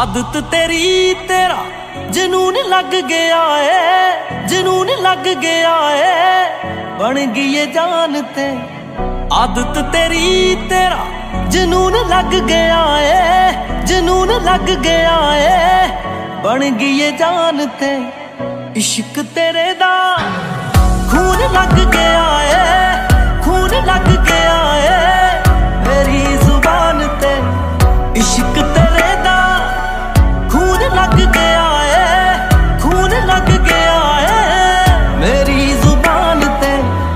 आदत तेरी तेरा जुनून लग गया है, जुनून लग गया है, बन गई जान ते। आदत तेरी तेरा जुनून लग गया है, जुनून लग गया है, बन गई जान ते। इश्क तेरे दा खून लग गया है, खून लग गया है, मेरी जुबान ते। इश्क तेरे दा खून लग गया है, खून लग गया है, मेरी जुबान ते।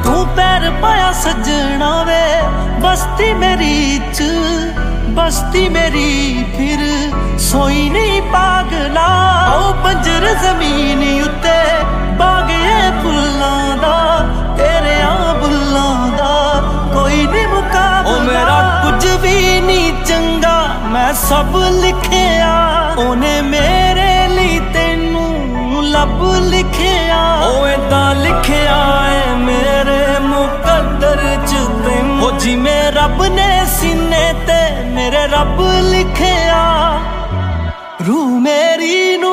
तू पैर पाया सजना वे बस्ती मेरी च, बस्ती मेरी फिर सोई नहीं पागला। ओ बंजर जमीन उत्ते बागे फुल्लां दा, तेरे आ बुल्लां दा कोई नहीं मुकाबला। ओ मेरा कुछ भी नहीं चंगा, मैं सब लिखिया, ओने मेरे लिए तेनू लब लिखिया। ओ ऐदा लिखिया है मेरे मुकद्दर च तेनू, ओ जिवें रब ने सीने ते मेरे रब लिखिया। रूह मेरी नू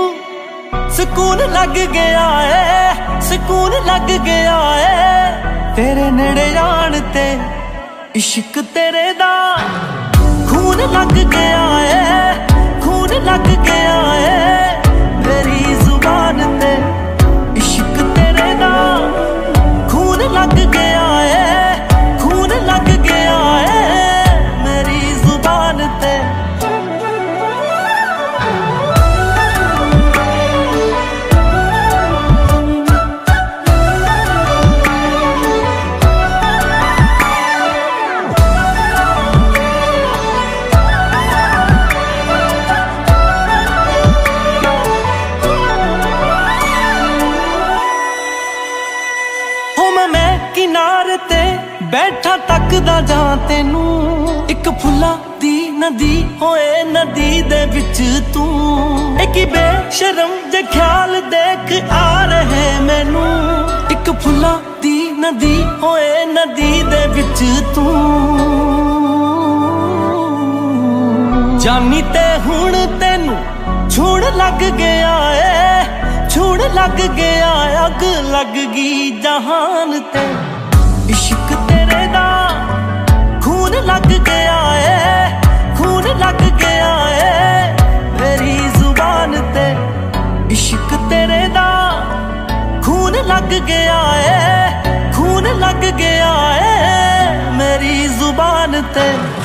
सुकून लग गया है, सुकून लग गया है, तेरे नेड़े आण ते। इश्क तेरे दा खून लग गया है, खून लग गया है, मेरी जुबान ते। इश्क तेरे दा खून लग गया है, खून लग गया है, मेरी जुबान ते। किनारे ते बैठा तकदा जा तेनू, एक फुला दी नदी होए नदी दे विच तू। एक बेशरम जे ख्याल देख आ रहे मैनू, एक फुला दी नदी होए नदी दे विच तू। जानी ते हुण तेनू छूण लग गया है, छूण लग गया, अग लग गई जहान ते। इश्क तेरे दा खून लग गया है, खून लग गया है, मेरी जुबान ते। इश्क तेरे दा खून लग गया है, खून लग गया है, मेरी जुबान ते।